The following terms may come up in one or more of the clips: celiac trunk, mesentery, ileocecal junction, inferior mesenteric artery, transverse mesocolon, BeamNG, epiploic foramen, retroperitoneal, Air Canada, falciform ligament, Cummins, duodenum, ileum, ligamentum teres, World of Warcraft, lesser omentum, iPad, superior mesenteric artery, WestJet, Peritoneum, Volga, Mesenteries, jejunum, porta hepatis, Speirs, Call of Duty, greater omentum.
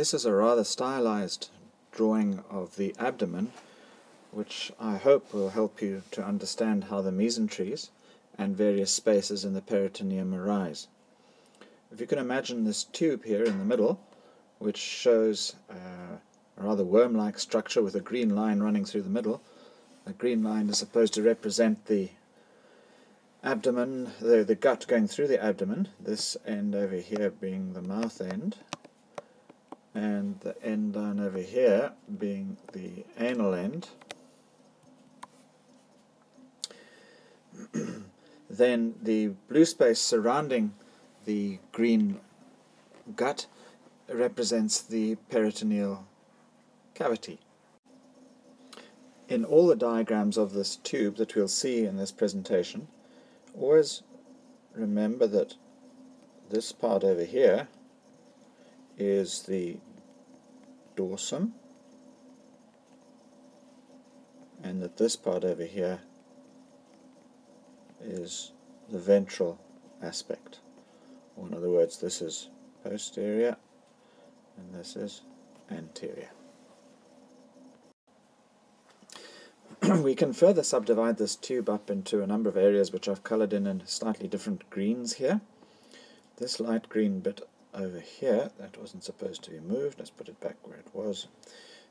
This is a rather stylized drawing of the abdomen, which I hope will help you to understand how the mesenteries and various spaces in the peritoneum arise. If you can imagine this tube here in the middle, which shows a rather worm-like structure with a green line running through the middle. The green line is supposed to represent the abdomen, the gut going through the abdomen, this end over here being the mouth end, and the end down over here being the anal end. Then the blue space surrounding the green gut represents the peritoneal cavity. In all the diagrams of this tube that we'll see in this presentation, always remember that this part over here is the dorsum, and that this part over here is the ventral aspect. Or in other words, this is posterior and this is anterior. We can further subdivide this tube up into a number of areas which I've coloured in slightly different greens here. This light green bit over here, that wasn't supposed to be moved, let's put it back where it was.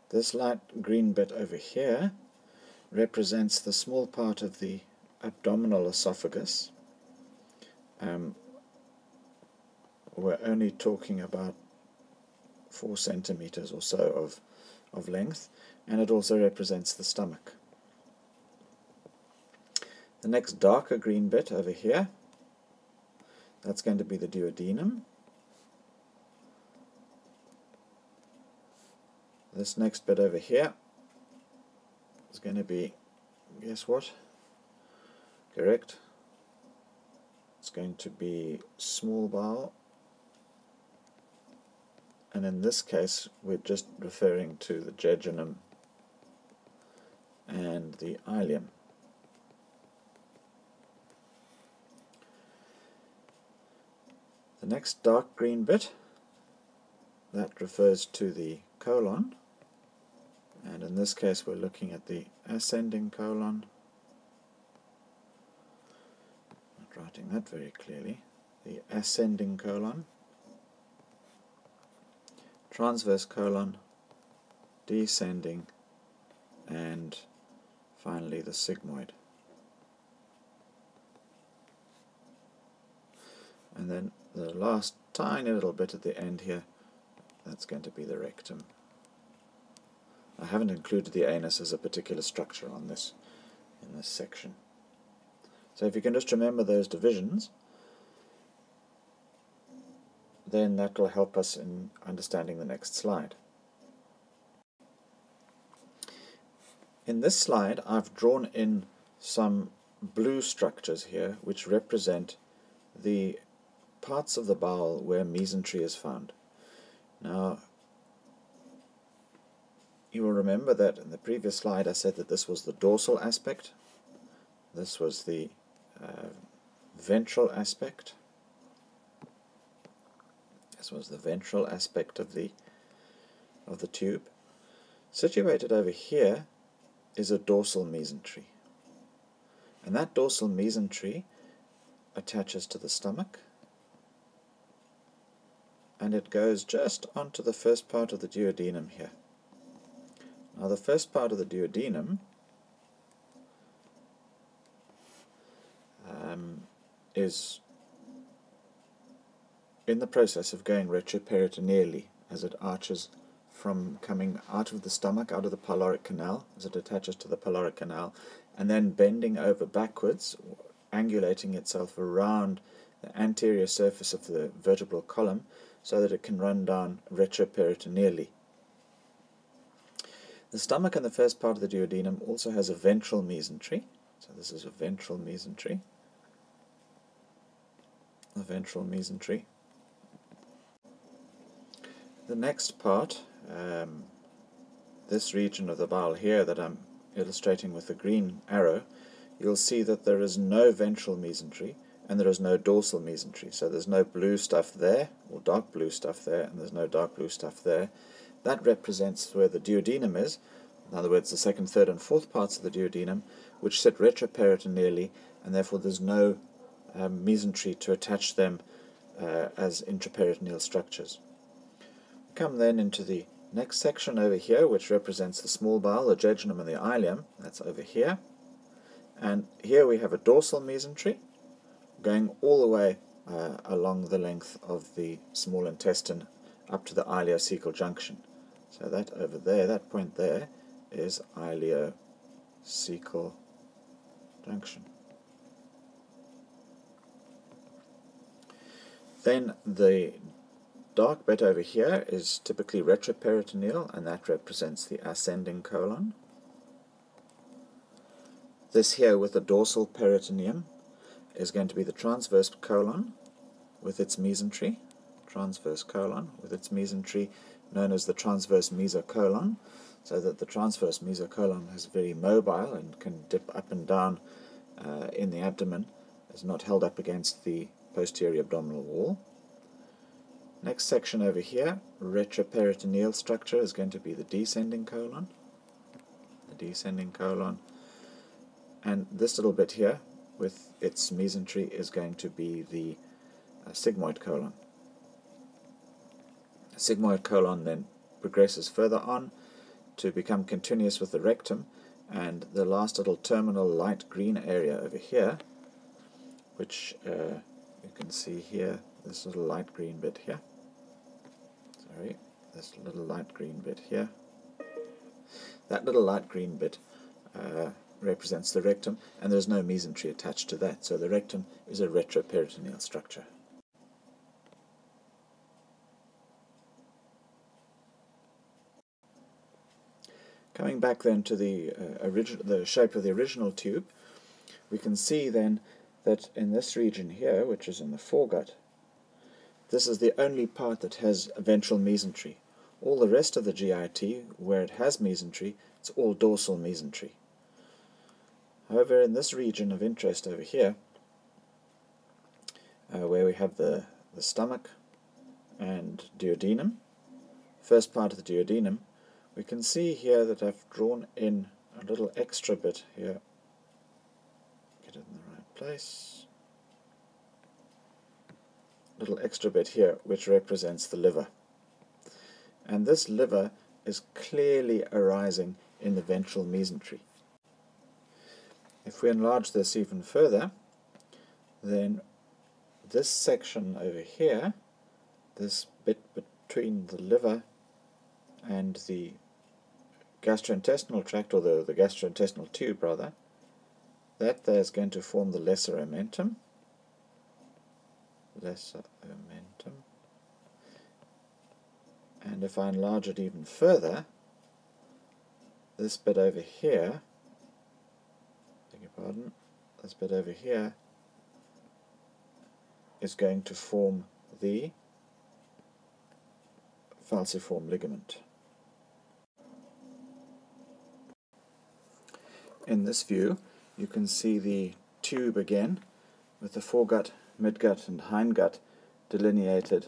This light green bit over here represents the small part of the abdominal esophagus. We're only talking about 4 centimeters or so of length, and it also represents the stomach. The next darker green bit over here, that's going to be the duodenum. This next bit over here is going to be, guess what? Correct. It's going to be small bowel. And in this case, we're just referring to the jejunum and the ileum. The next dark green bit, that refers to the colon, and in this case we're looking at the ascending colon. Not writing that very clearly. The ascending colon, transverse colon, descending, and finally the sigmoid. And then the last tiny little bit at the end here, that's going to be the rectum. I haven't included the anus as a particular structure on this, in this section. So if you can just remember those divisions, then that will help us in understanding the next slide. In this slide I've drawn in some blue structures here which represent the parts of the bowel where mesentery is found. Now, you will remember that in the previous slide I said that this was the dorsal aspect, this was the ventral aspect, this was the ventral aspect of the tube. Situated over here is a dorsal mesentery, and that dorsal mesentery attaches to the stomach, and it goes just onto the first part of the duodenum here. Now the first part of the duodenum is in the process of going retroperitoneally as it arches from coming out of the stomach, out of the pyloric canal, as it attaches to the pyloric canal, and then bending over backwards, angulating itself around the anterior surface of the vertebral column, so that it can run down retroperitoneally. The stomach and the first part of the duodenum also has a ventral mesentery. So this is a ventral mesentery. A ventral mesentery. The next part, this region of the bowel here that I'm illustrating with the green arrow, you'll see that there is no ventral mesentery, and there is no dorsal mesentery. So there's no blue stuff there, or dark blue stuff there, and there's no dark blue stuff there. That represents where the duodenum is, in other words the second, third and fourth parts of the duodenum, which sit retroperitoneally, and therefore there's no mesentery to attach them as intraperitoneal structures. We come then into the next section over here, which represents the small bowel, the jejunum and the ileum. That's over here. And here we have a dorsal mesentery going all the way along the length of the small intestine up to the ileocecal junction. So that over there, that point there, is ileocecal junction. Then the dark bit over here is typically retroperitoneal, and that represents the ascending colon. This here with the dorsal peritoneum is going to be the transverse colon with its mesentery, transverse colon with its mesentery, known as the transverse mesocolon, so that the transverse mesocolon is very mobile and can dip up and down in the abdomen, is not held up against the posterior abdominal wall. Next section over here, retroperitoneal structure, is going to be the descending colon, and this little bit here with its mesentery is going to be the sigmoid colon. The sigmoid colon then progresses further on to become continuous with the rectum, and the last little terminal light green area over here, which you can see here, this little light green bit here, that little light green bit represents the rectum, and there's no mesentery attached to that, so the rectum is a retroperitoneal structure. Coming back then to the shape of the original tube, we can see then that in this region here, which is in the foregut, this is the only part that has a ventral mesentery. All the rest of the GIT, where it has mesentery, it's all dorsal mesentery. However, in this region of interest over here, where we have the stomach and duodenum, first part of the duodenum, we can see here that I've drawn in a little extra bit here. Get it in the right place. Little extra bit here, which represents the liver. And this liver is clearly arising in the ventral mesentery. If we enlarge this even further, then this section over here, this bit between the liver and the gastrointestinal tract, or the gastrointestinal tube rather, that there is going to form the lesser omentum. And if I enlarge it even further, this bit over here, this bit over here is going to form the falciform ligament. In this view, you can see the tube again with the foregut, midgut, and hindgut delineated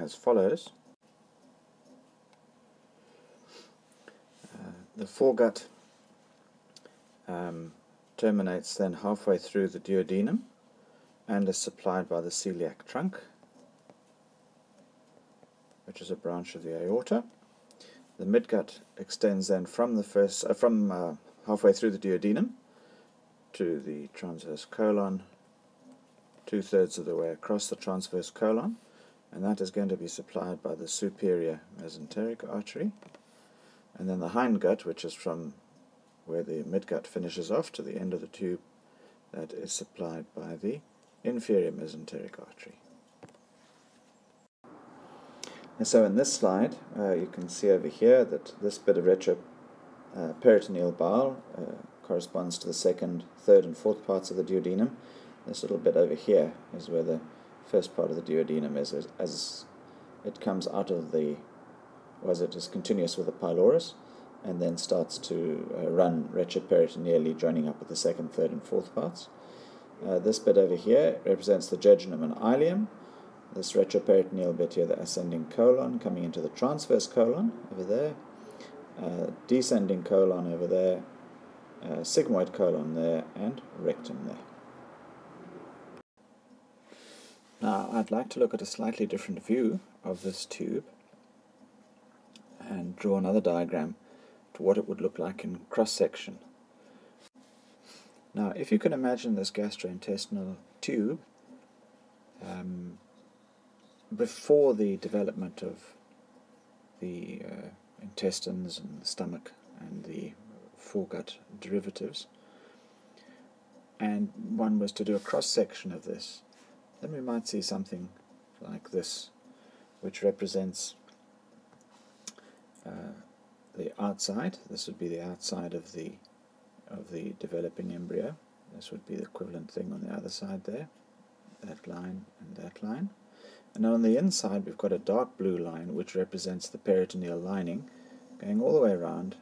as follows. The foregut terminates then halfway through the duodenum and is supplied by the celiac trunk, which is a branch of the aorta. The midgut extends then from the halfway through the duodenum to the transverse colon, 2/3 of the way across the transverse colon, and that is going to be supplied by the superior mesenteric artery. And then the hindgut, which is from where the midgut finishes off to the end of the tube, that is supplied by the inferior mesenteric artery. And so in this slide, you can see over here that this bit of retroperitoneal bowel corresponds to the second, third and fourth parts of the duodenum. This little bit over here is where the first part of the duodenum is, as it comes out of the, or as it is continuous with the pylorus, and then starts to run retroperitoneally, joining up with the second, third and fourth parts. This bit over here represents the jejunum and ileum. This retroperitoneal bit here, the ascending colon, coming into the transverse colon over there, descending colon over there, sigmoid colon there, and rectum there. Now, I'd like to look at a slightly different view of this tube and draw another diagram to what it would look like in cross-section. Now, if you can imagine this gastrointestinal tube before the development of the intestines and the stomach and the foregut derivatives, and one was to do a cross-section of this, then we might see something like this, which represents the outside. This would be the outside of the developing embryo. This would be the equivalent thing on the other side there, that line and that line. And on the inside we've got a dark blue line which represents the peritoneal lining, going all the way around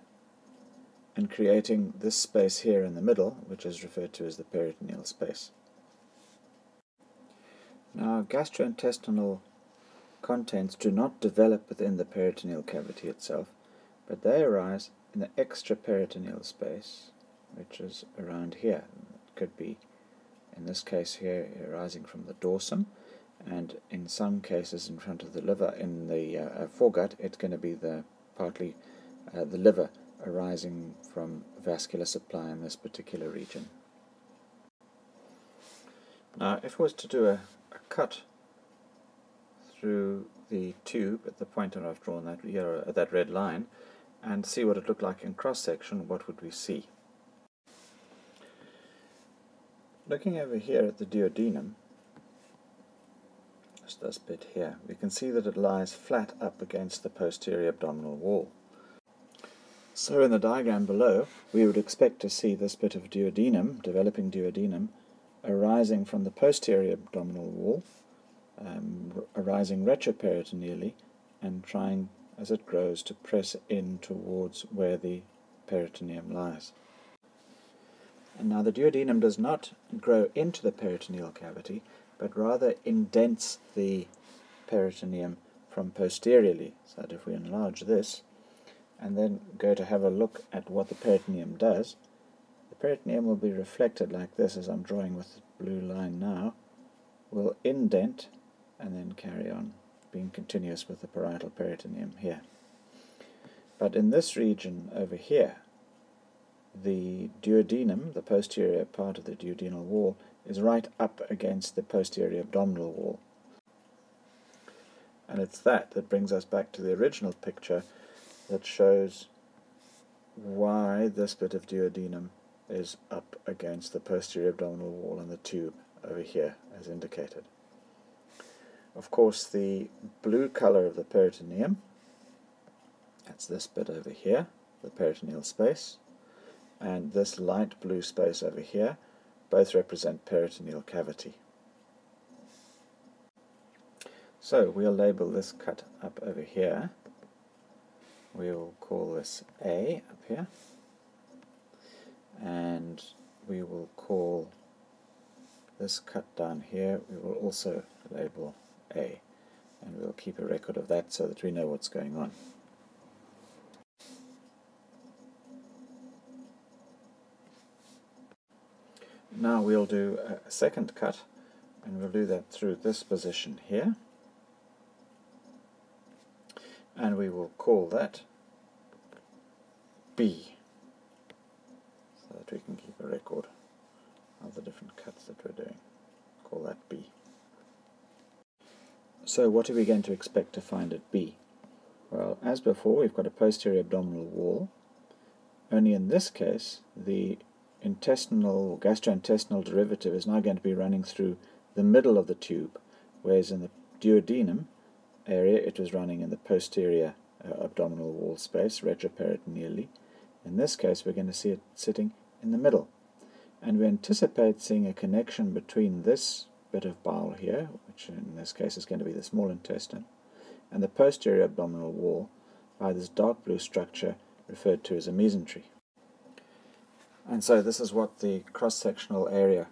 and creating this space here in the middle, which is referred to as the peritoneal space. Now, gastrointestinal contents do not develop within the peritoneal cavity itself, but they arise in the extraperitoneal space, which is around here. It could be, in this case here, arising from the dorsum, and in some cases in front of the liver, in the foregut, it's going to be partly the liver arising from vascular supply in this particular region. Now, if I was to do a cut through the tube at the point where I've drawn that, that red line, and see what it looked like in cross-section, what would we see? Looking over here at the duodenum, just this bit here, we can see that it lies flat up against the posterior abdominal wall. So in the diagram below, we would expect to see this bit of duodenum, developing duodenum, arising from the posterior abdominal wall, arising retroperitoneally, and trying, as it grows, to press in towards where the peritoneum lies. And now the duodenum does not grow into the peritoneal cavity, but rather indents the peritoneum from posteriorly, so that if we enlarge this and then go to have a look at what the peritoneum does, the peritoneum will be reflected like this, as I'm drawing with the blue line now, will indent and then carry on being continuous with the parietal peritoneum here. But in this region over here, the duodenum, the posterior part of the duodenal wall, is right up against the posterior abdominal wall. And it's that brings us back to the original picture that shows why this bit of duodenum is up against the posterior abdominal wall and the tube over here, as indicated. Of course, the blue color of the peritoneum, that's this bit over here, the peritoneal space, and this light blue space over here, both represent peritoneal cavity. So we'll label this cut up over here. We'll call this A up here, and we will call this cut down here, we will also label A, and we'll keep a record of that so that we know what's going on. Now we'll do a second cut, and we'll do that through this position here, and we will call that B, so that we can keep a record of the different cuts that we're doing. Call that B. So what are we going to expect to find at B? Well, as before, we've got a posterior abdominal wall, only in this case the intestinal, gastrointestinal derivative is now going to be running through the middle of the tube, whereas in the duodenum area it was running in the posterior abdominal wall space, retroperitoneally. In this case we're going to see it sitting in the middle. And we anticipate seeing a connection between this bit of bowel here, which in this case is going to be the small intestine, and the posterior abdominal wall by this dark blue structure referred to as a mesentery. And so this is what the cross-sectional area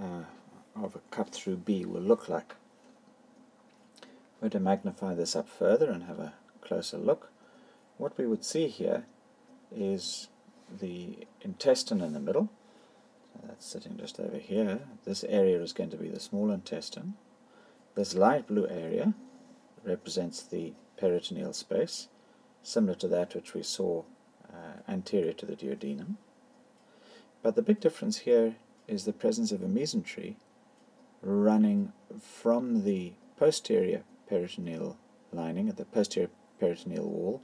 of a cut through B will look like. We're going to magnify this up further and have a closer look. What we would see here is the intestine in the middle. So that's sitting just over here. This area is going to be the small intestine. This light blue area represents the peritoneal space, similar to that which we saw anterior to the duodenum. But the big difference here is the presence of a mesentery running from the posterior peritoneal lining at the posterior peritoneal wall,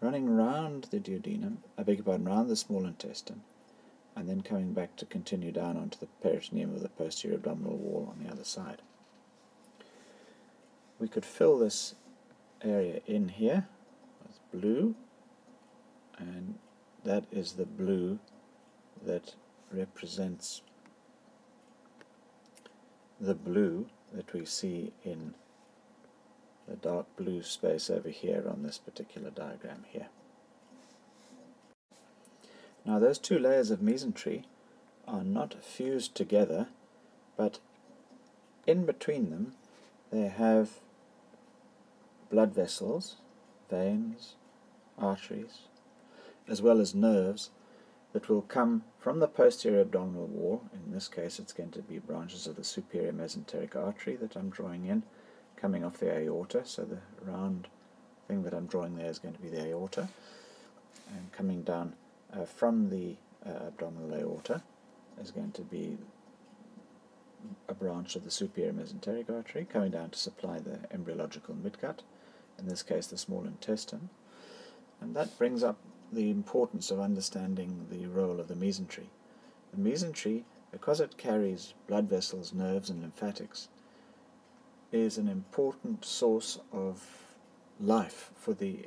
running round the duodenum, I beg your pardon, round the small intestine, and then coming back to continue down onto the peritoneum of the posterior abdominal wall on the other side. We could fill this area in here with blue, and that is the blue that represents the blue that we see in the dark blue space over here on this particular diagram here. Now those two layers of mesentery are not fused together, but in between them they have blood vessels, veins, arteries, as well as nerves that will come from the posterior abdominal wall. In this case it's going to be branches of the superior mesenteric artery that I'm drawing in, coming off the aorta, so the round thing that I'm drawing there is going to be the aorta, and coming down from the abdominal aorta is going to be a branch of the superior mesenteric artery, coming down to supply the embryological midgut, in this case the small intestine. And that brings up the importance of understanding the role of the mesentery. The mesentery, because it carries blood vessels, nerves and lymphatics, is an important source of life for the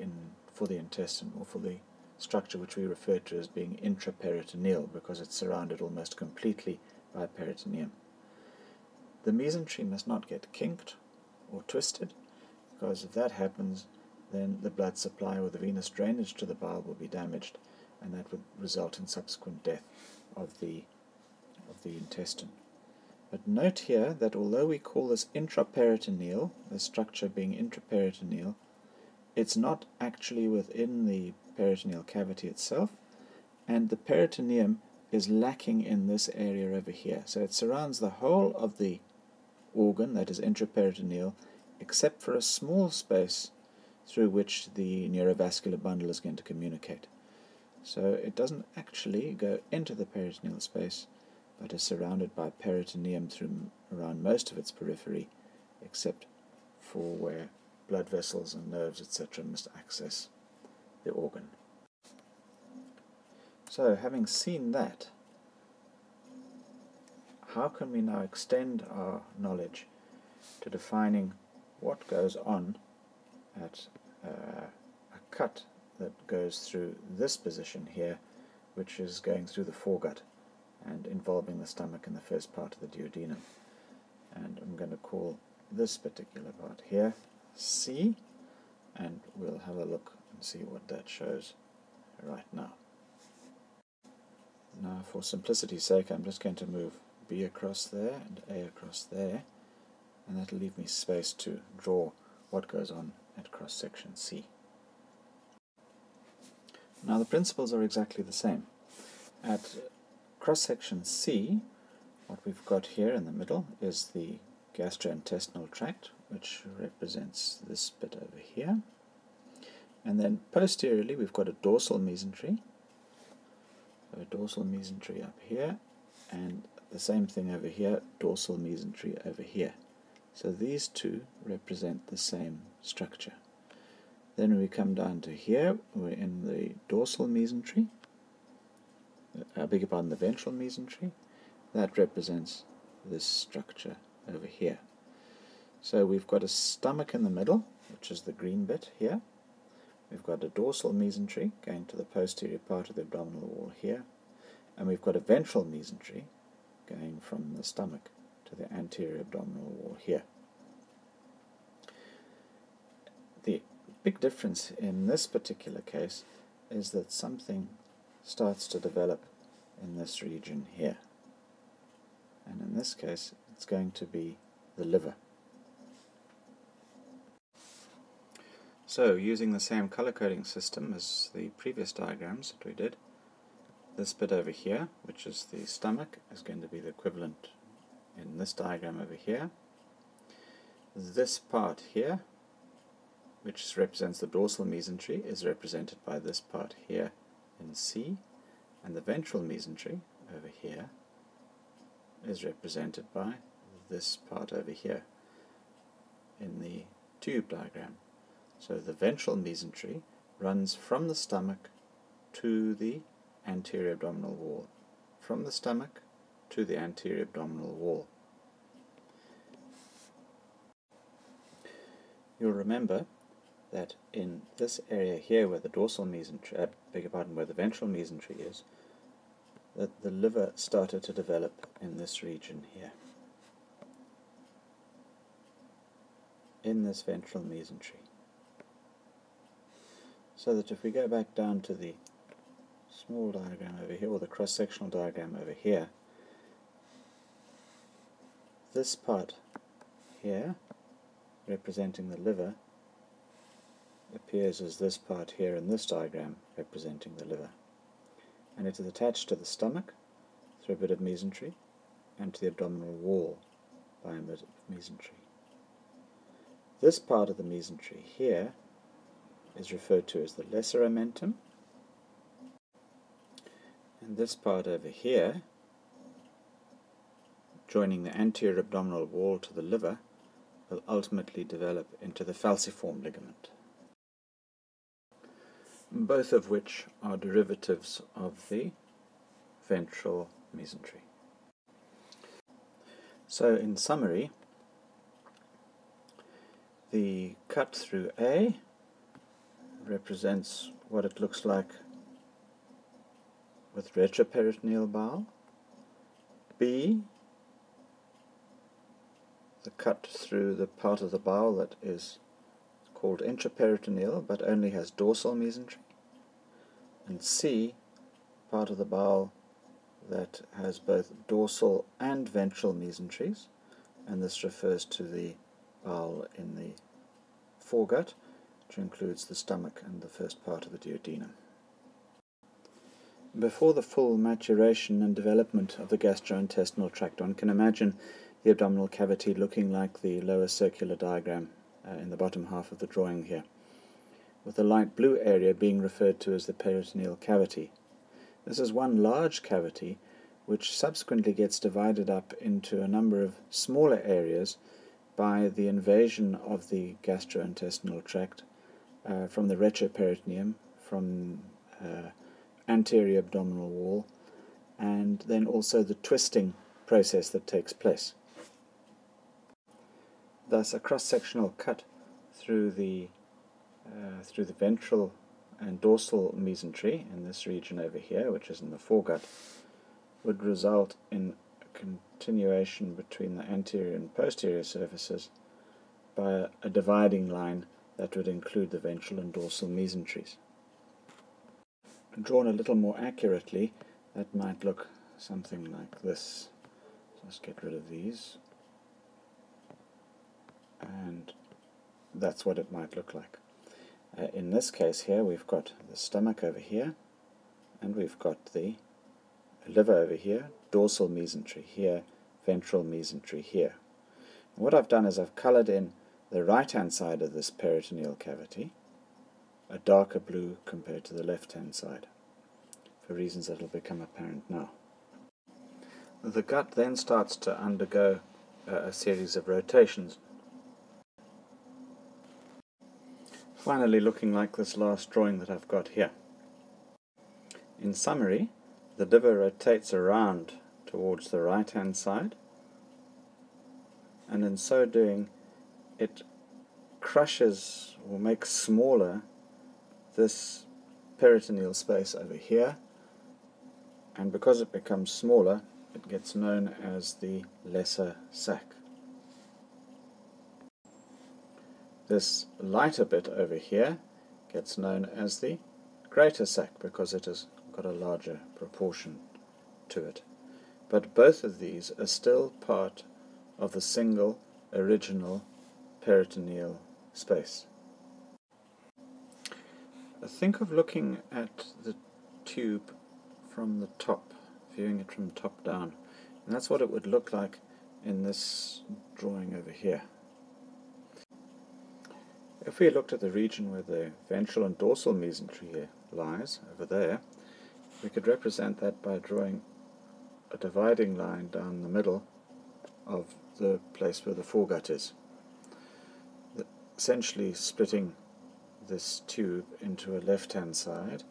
intestine, or for the structure which we refer to as being intraperitoneal, because it's surrounded almost completely by peritoneum. The mesentery must not get kinked or twisted, because if that happens then the blood supply or the venous drainage to the bowel will be damaged, and that would result in subsequent death of the intestine. But note here that although we call this intraperitoneal, the structure being intraperitoneal, it's not actually within the peritoneal cavity itself, and the peritoneum is lacking in this area over here. So it surrounds the whole of the organ that is intraperitoneal, except for a small space through which the neurovascular bundle is going to communicate. So it doesn't actually go into the peritoneal space, but is surrounded by peritoneum through around most of its periphery, except for where blood vessels and nerves, etc. must access the organ. So, having seen that, how can we now extend our knowledge to defining what goes on at a cut that goes through this position here, which is going through the foregut and involving the stomach in the first part of the duodenum? And I'm going to call this particular part here C, and we'll have a look and see what that shows right now. Now, for simplicity's sake, I'm just going to move B across there and A across there, and that'll leave me space to draw what goes on at cross-section C. Now the principles are exactly the same. At cross-section C, what we've got here in the middle is the gastrointestinal tract, which represents this bit over here. And then posteriorly we've got a dorsal mesentery. So a dorsal mesentery up here, and the same thing over here, dorsal mesentery over here. So these two represent the same structure. Then we come down to here, we're in the dorsal mesentery, I beg your pardon, the ventral mesentery, that represents this structure over here. So we've got a stomach in the middle, which is the green bit here. We've got a dorsal mesentery going to the posterior part of the abdominal wall here, and we've got a ventral mesentery going from the stomach to the anterior abdominal wall here. The big difference in this particular case is that something starts to develop in this region here, and in this case it's going to be the liver. So using the same color coding system as the previous diagrams that we did, this bit over here, which is the stomach, is going to be the equivalent in this diagram over here. This part here, which represents the dorsal mesentery, is represented by this part here in C, and the ventral mesentery over here is represented by this part over here in the tube diagram. So the ventral mesentery runs from the stomach to the anterior abdominal wall, from the stomach to the anterior abdominal wall. You'll remember that in this area here where the dorsal mesentery, where the ventral mesentery is, that the liver started to develop in this region here, in this ventral mesentery. So that if we go back down to the small diagram over here, or the cross-sectional diagram over here, this part here, representing the liver, appears as this part here in this diagram representing the liver. And it is attached to the stomach through a bit of mesentery and to the abdominal wall by a bit of mesentery. This part of the mesentery here is referred to as the lesser omentum, and this part over here, joining the anterior abdominal wall to the liver, will ultimately develop into the falciform ligament, both of which are derivatives of the ventral mesentery. So in summary, the cut through A represents what it looks like with retroperitoneal bowel. B, the cut through the part of the bowel that is called intraperitoneal but only has dorsal mesentery. And C, part of the bowel that has both dorsal and ventral mesenteries, and this refers to the bowel in the foregut, which includes the stomach and the first part of the duodenum. Before the full maturation and development of the gastrointestinal tract, one can imagine the abdominal cavity looking like the lower circular diagram in the bottom half of the drawing here, with the light blue area being referred to as the peritoneal cavity. This is one large cavity which subsequently gets divided up into a number of smaller areas by the invasion of the gastrointestinal tract from the retroperitoneum, from anterior abdominal wall, and then also the twisting process that takes place. Thus, a cross-sectional cut through the ventral and dorsal mesentery in this region over here, which is in the foregut, would result in a continuation between the anterior and posterior surfaces by a dividing line that would include the ventral and dorsal mesenteries. Drawn a little more accurately, that might look something like this. Let's get rid of these. And that's what it might look like. In this case here we've got the stomach over here, and we've got the liver over here, dorsal mesentery here, ventral mesentery here. And what I've done is I've coloured in the right hand side of this peritoneal cavity a darker blue compared to the left hand side, for reasons that will become apparent now. The gut then starts to undergo a series of rotations, finally looking like this last drawing that I've got here. In summary, the liver rotates around towards the right hand side, and in so doing it crushes or makes smaller this peritoneal space over here, and because it becomes smaller it gets known as the lesser sac. This lighter bit over here gets known as the greater sac because it has got a larger proportion to it. but both of these are still part of the single original peritoneal space. Think of looking at the tube from the top, viewing it from top down, and that's what it would look like in this drawing over here. If we looked at the region where the ventral and dorsal mesentery lies, over there, we could represent that by drawing a dividing line down the middle of the place where the foregut is, essentially splitting this tube into a left-hand side,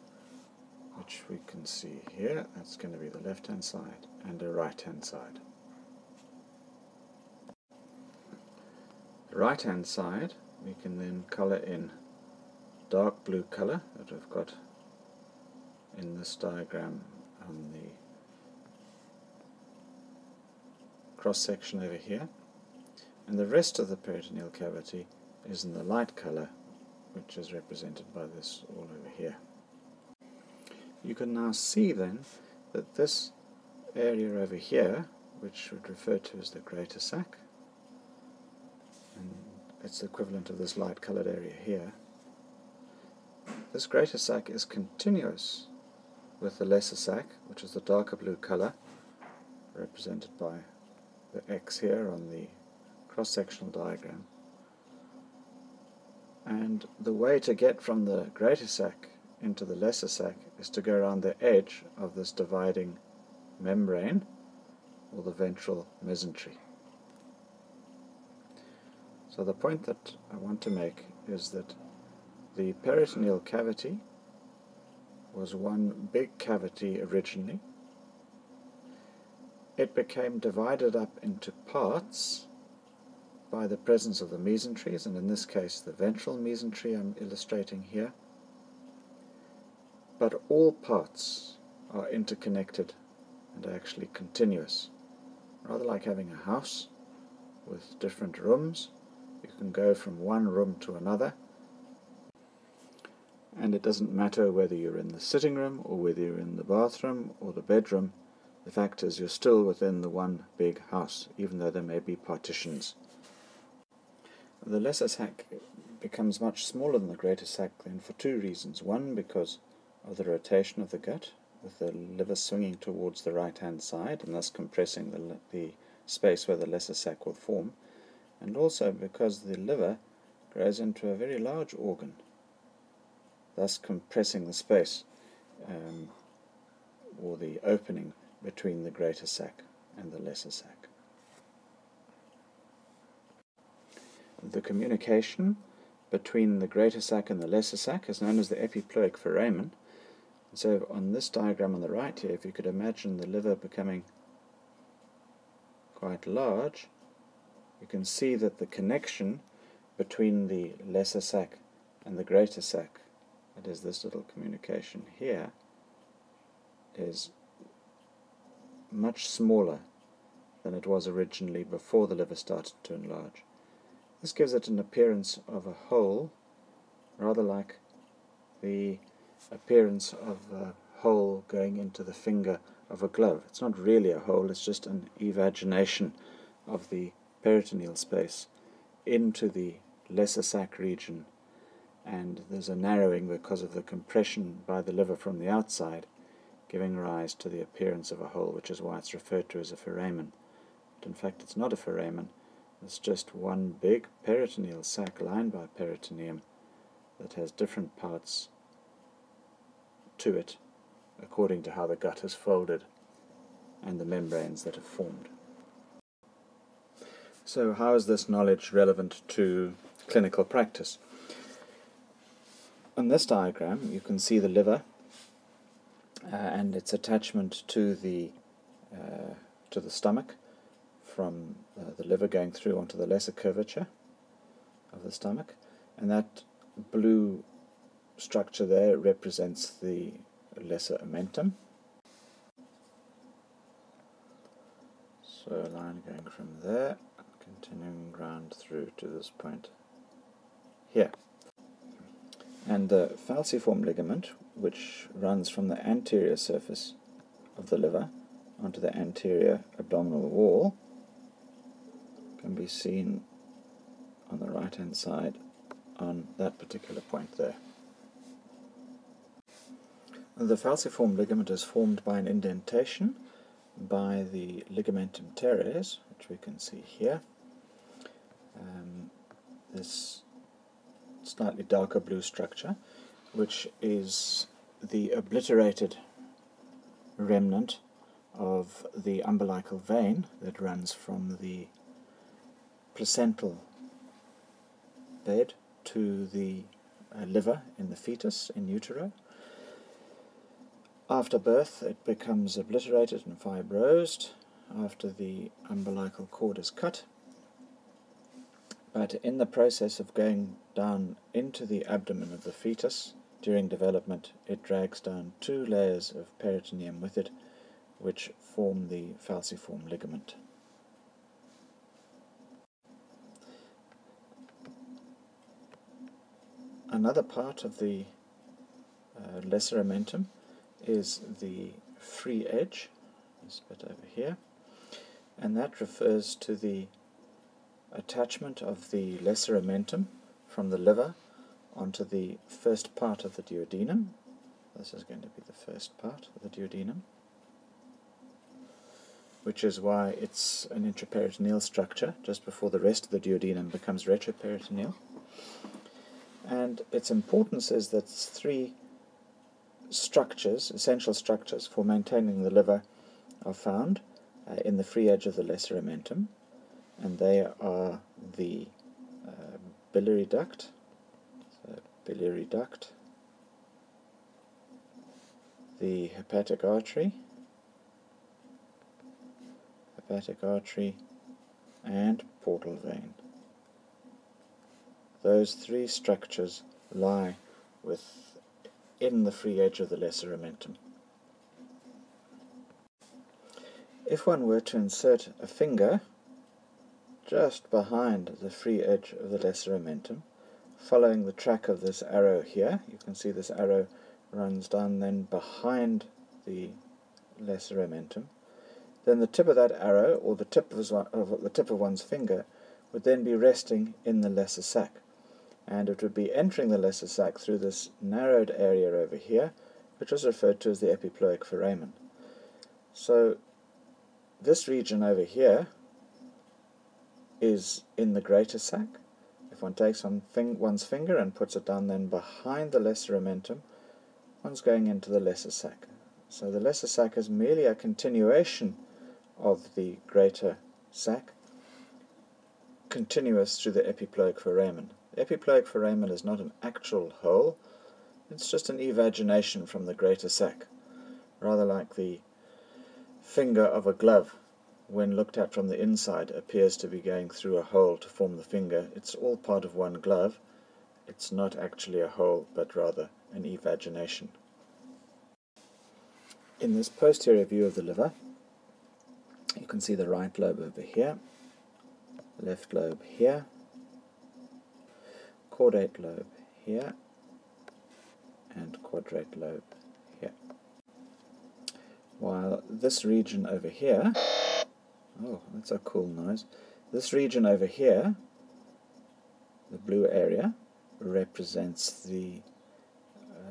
which we can see here. That's going to be the left-hand side, and a right-hand side. The right-hand side we can then colour in dark blue colour that we've got in this diagram on the cross-section over here, and the rest of the peritoneal cavity is in the light colour, which is represented by this all over here. You can now see then that this area over here, which we'd refer to as the greater sac, and it's the equivalent of this light coloured area here, this greater sac is continuous with the lesser sac, which is the darker blue colour, represented by the X here on the cross-sectional diagram. And the way to get from the greater sac into the lesser sac is to go around the edge of this dividing membrane, or the ventral mesentery. So the point that I want to make is that the peritoneal cavity was one big cavity originally. It became divided up into parts by the presence of the mesenteries, and in this case the ventral mesentery I'm illustrating here, but all parts are interconnected and are actually continuous. Rather like having a house with different rooms, you can go from one room to another, and it doesn't matter whether you're in the sitting room or whether you're in the bathroom or the bedroom, the fact is you're still within the one big house, even though there may be partitions. The lesser sac becomes much smaller than the greater sac then for two reasons. One, because of the rotation of the gut, with the liver swinging towards the right-hand side and thus compressing the space where the lesser sac will form, and also because the liver grows into a very large organ, thus compressing the space or the opening between the greater sac and the lesser sac. The communication between the greater sac and the lesser sac is known as the epiploic foramen. So on this diagram on the right here, if you could imagine the liver becoming quite large, you can see that the connection between the lesser sac and the greater sac, that is this little communication here, is much smaller than it was originally before the liver started to enlarge. This gives it an appearance of a hole, rather like the appearance of a hole going into the finger of a glove. It's not really a hole, it's just an evagination of the peritoneal space into the lesser sac region, and there's a narrowing because of the compression by the liver from the outside, giving rise to the appearance of a hole, which is why it's referred to as a foramen. But in fact it's not a foramen. It's just one big peritoneal sac lined by peritoneum that has different parts to it according to how the gut is folded and the membranes that are formed. So how is this knowledge relevant to clinical practice? On this diagram you can see the liver and its attachment to the stomach, from the liver going through onto the lesser curvature of the stomach, and that blue structure there represents the lesser omentum. So a line going from there, continuing round through to this point here. And the falciform ligament, which runs from the anterior surface of the liver onto the anterior abdominal wall can be seen on the right hand side on that particular point there. The falciform ligament is formed by an indentation by the ligamentum teres, which we can see here. This slightly darker blue structure, which is the obliterated remnant of the umbilical vein that runs from the placental bed to the liver in the fetus in utero. After birth it becomes obliterated and fibrosed after the umbilical cord is cut, but in the process of going down into the abdomen of the fetus during development it drags down two layers of peritoneum with it, which form the falciform ligament. Another part of the lesser omentum is the free edge, this bit over here, and that refers to the attachment of the lesser omentum from the liver onto the first part of the duodenum. This is going to be the first part of the duodenum, which is why it's an intraperitoneal structure just before the rest of the duodenum becomes retroperitoneal. And its importance is that it's three structures, essential structures for maintaining the liver, are found in the free edge of the lesser omentum, and they are the biliary duct, the hepatic artery, and portal vein. Those three structures lie within the free edge of the lesser omentum. If one were to insert a finger just behind the free edge of the lesser omentum, following the track of this arrow here, you can see this arrow runs down then behind the lesser omentum, then the tip of that arrow, or the tip of one's finger, would then be resting in the lesser sac, and it would be entering the lesser sac through this narrowed area over here, which is referred to as the epiploic foramen. So this region over here is in the greater sac. If one takes one's finger and puts it down then behind the lesser omentum, one's going into the lesser sac. So the lesser sac is merely a continuation of the greater sac, continuous through the epiploic foramen. The epiploic foramen is not an actual hole, it's just an evagination from the greater sac, rather like the finger of a glove. When looked at from the inside, appears to be going through a hole to form the finger. It's all part of one glove. It's not actually a hole, but rather an evagination. In this posterior view of the liver, you can see the right lobe over here, left lobe here, chordate lobe here, and quadrate lobe here. While this region over here, oh, that's a cool noise. This region over here, the blue area, represents the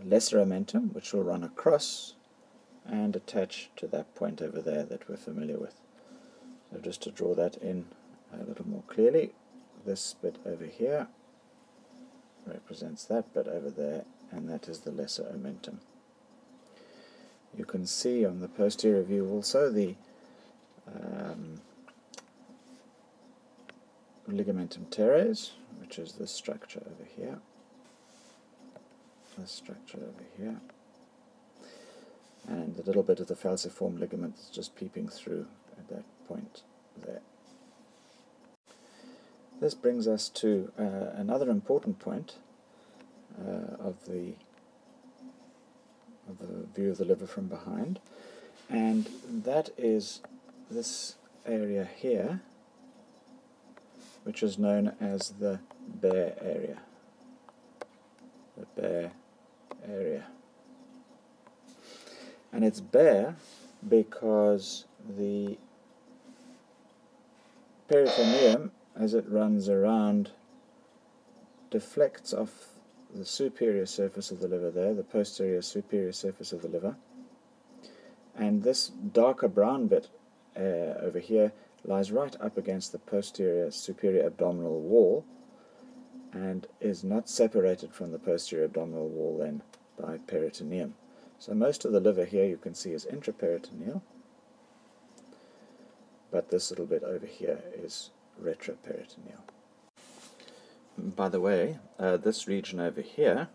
lesser omentum, which will run across and attach to that point over there that we're familiar with. So just to draw that in a little more clearly, this bit over here represents that bit over there, and that is the lesser omentum. You can see on the posterior view also the ligamentum teres, which is this structure over here, this structure over here, and a little bit of the falciform ligament that's just peeping through at that point there. This brings us to another important point of the view of the liver from behind, and that is this area here, which is known as the bare area. The bare area. And it's bare because the peritoneum, as it runs around, deflects off the superior surface of the liver there, the posterior superior surface of the liver. And this darker brown bit over here lies right up against the posterior superior abdominal wall and is not separated from the posterior abdominal wall then by peritoneum. So most of the liver here you can see is intraperitoneal, but this little bit over here is retroperitoneal. By the way, this region over here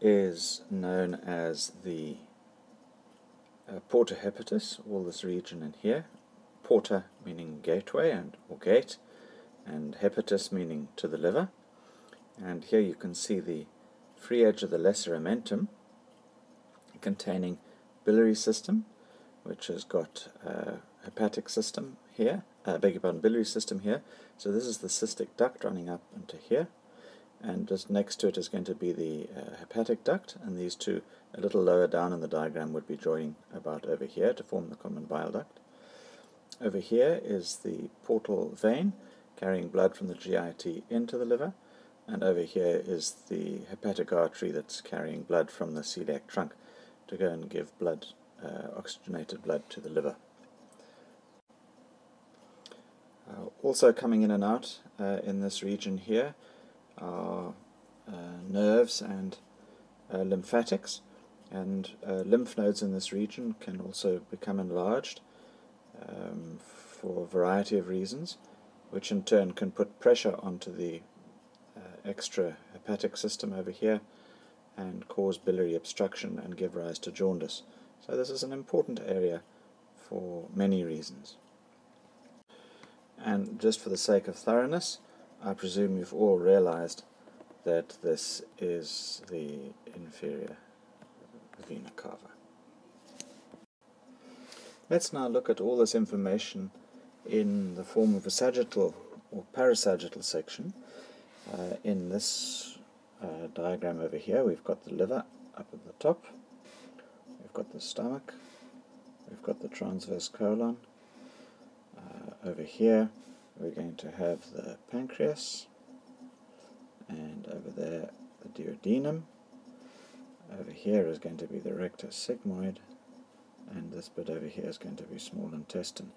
is known as the porta hepatis, all this region in here. Porta meaning gateway and or gate, and hepatis meaning to the liver. And here you can see the free edge of the lesser omentum containing biliary system, which has got hepatic system here, biliary system here. So this is the cystic duct running up into here, and just next to it is going to be the hepatic duct, and these two a little lower down in the diagram would be joining about over here to form the common bile duct. Over here is the portal vein carrying blood from the GIT into the liver, and over here is the hepatic artery that's carrying blood from the celiac trunk to go and give blood, oxygenated blood, to the liver. Also coming in and out in this region here are nerves and lymphatics, and lymph nodes in this region can also become enlarged for a variety of reasons, which in turn can put pressure onto the extra hepatic system over here and cause biliary obstruction and give rise to jaundice. So this is an important area for many reasons. And just for the sake of thoroughness, I presume you've all realized that this is the inferior vena cava. Let's now look at all this information in the form of a sagittal or parasagittal section. In this diagram over here, we've got the liver up at the top, we've got the stomach, we've got the transverse colon. Over here we're going to have the pancreas, and over there the duodenum. Over here is going to be the rectus sigmoid, and this bit over here is going to be small intestine.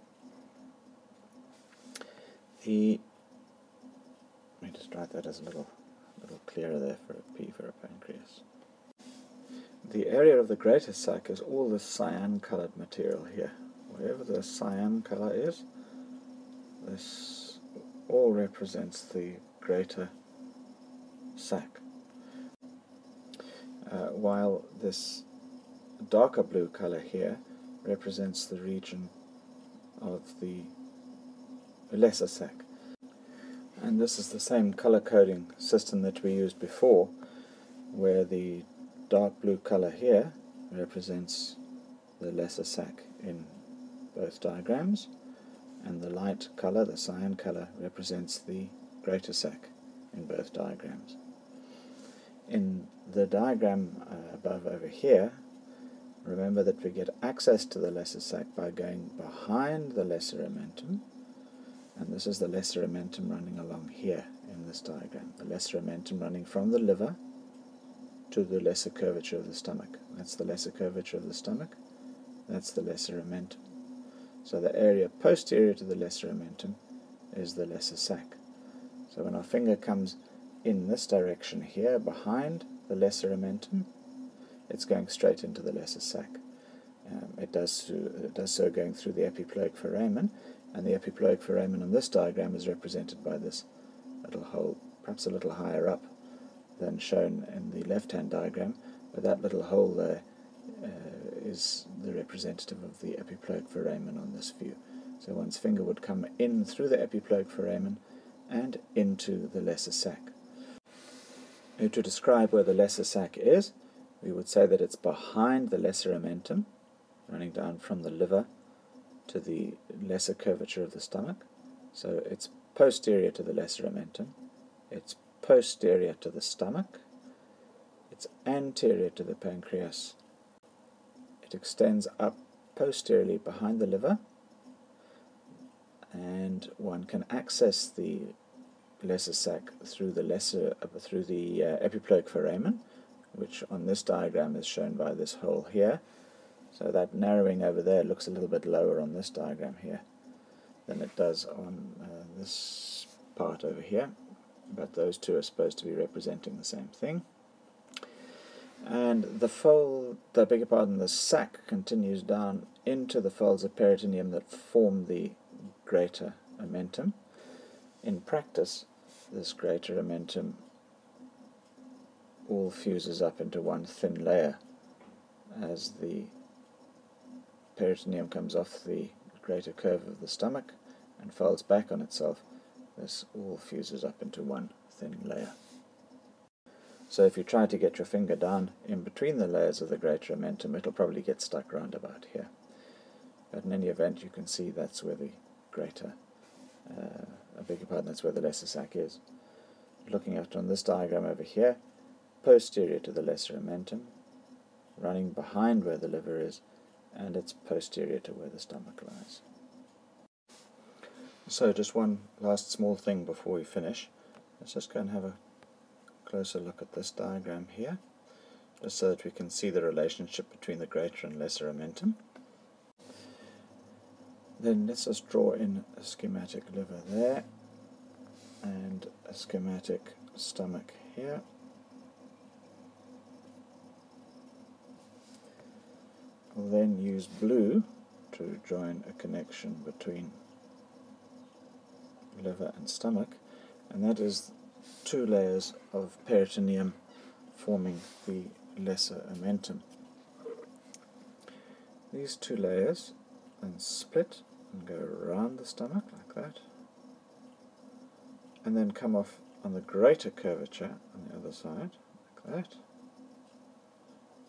Let me just write that as a little clearer there for a P for a pancreas. The area of the greater sac is all this cyan coloured material here. Wherever the cyan colour is, this all represents the greater sac. While this darker blue colour here represents the region of the lesser sac. And this is the same colour coding system that we used before, where the dark blue colour here represents the lesser sac in both diagrams, and the light colour, the cyan colour, represents the greater sac in both diagrams. In the diagram above over here, remember that we get access to the lesser sac by going behind the lesser omentum, and this is the lesser omentum running along here in this diagram, the lesser omentum running from the liver to the lesser curvature of the stomach. That's the lesser curvature of the stomach, that's the lesser omentum. So the area posterior to the lesser omentum is the lesser sac. So when our finger comes in this direction here, behind the lesser omentum, it's going straight into the lesser sac. It does so going through the epiploic foramen, and the epiploic foramen on this diagram is represented by this little hole, perhaps a little higher up than shown in the left-hand diagram, but that little hole there is the representative of the epiploic foramen on this view. So one's finger would come in through the epiploic foramen and into the lesser sac. Now, to describe where the lesser sac is, we would say that it's behind the lesser omentum, running down from the liver to the lesser curvature of the stomach. So it's posterior to the lesser omentum, it's posterior to the stomach, it's anterior to the pancreas, it extends up posteriorly behind the liver, and one can access the lesser sac through the epiploic foramen, which on this diagram is shown by this hole here. So that narrowing over there looks a little bit lower on this diagram here than it does on this part over here, but those two are supposed to be representing the same thing. And the fold, the sac continues down into the folds of peritoneum that form the greater omentum. In practice, this greater omentum all fuses up into one thin layer. As the peritoneum comes off the greater curve of the stomach and folds back on itself, this all fuses up into one thin layer. So if you try to get your finger down in between the layers of the greater omentum, it'll probably get stuck round about here. But in any event, you can see that's where the greater, that's where the lesser sac is. Looking at it on this diagram over here, posterior to the lesser omentum, running behind where the liver is, and it's posterior to where the stomach lies. So just one last small thing before we finish. Let's just go and have a closer look at this diagram here, just so that we can see the relationship between the greater and lesser omentum. Then let's just draw in a schematic liver there, and a schematic stomach here. We'll then use blue to join a connection between liver and stomach, and that is two layers of peritoneum forming the lesser omentum. These two layers then split and go around the stomach like that, and then come off on the greater curvature on the other side like that,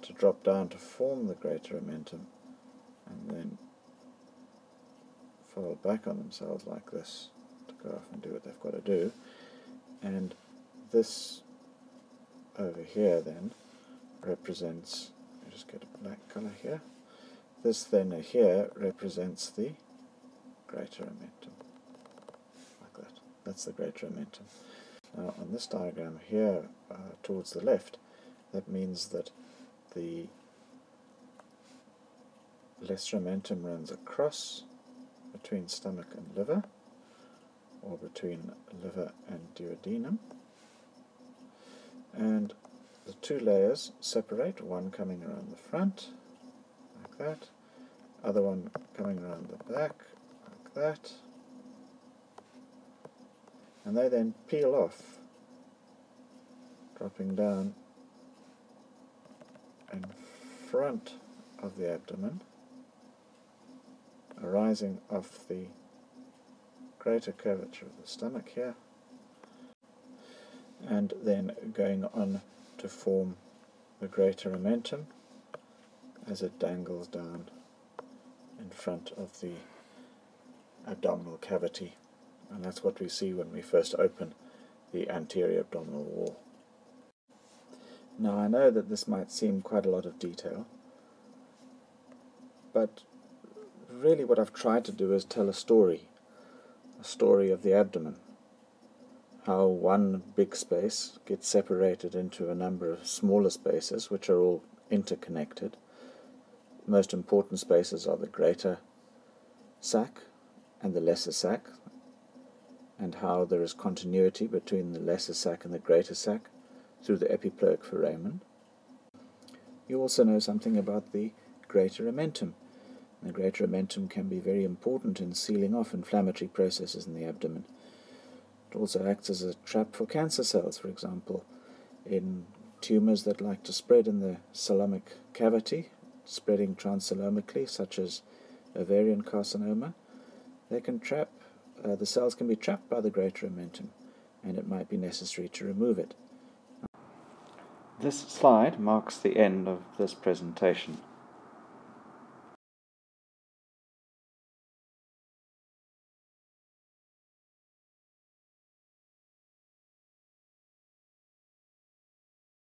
to drop down to form the greater omentum, and then fold back on themselves like this to go off and do what they've got to do. And this over here then represents, let me just get a black colour here, this then here represents the greater omentum, like that. That's the greater omentum. Now on this diagram here towards the left, that means that the lesser omentum runs across between stomach and liver, or between liver and duodenum, and the two layers separate, one coming around the front like that, other one coming around the back like that, and they then peel off, dropping down in front of the abdomen, arising off the greater curvature of the stomach here, and then going on to form the greater omentum as it dangles down in front of the abdominal cavity. And that's what we see when we first open the anterior abdominal wall. Now I know that this might seem quite a lot of detail, but really what I've tried to do is tell a story of the abdomen, how one big space gets separated into a number of smaller spaces which are all interconnected. The most important spaces are the greater sac and the lesser sac, and how there is continuity between the lesser sac and the greater sac through the epiploic foramen. You also know something about the greater omentum. The greater omentum can be very important in sealing off inflammatory processes in the abdomen. It also acts as a trap for cancer cells, for example, in tumours that like to spread in the celomic cavity, spreading transcelomically, such as ovarian carcinoma. They can trap, the cells can be trapped by the greater omentum, and it might be necessary to remove it. This slide marks the end of this presentation.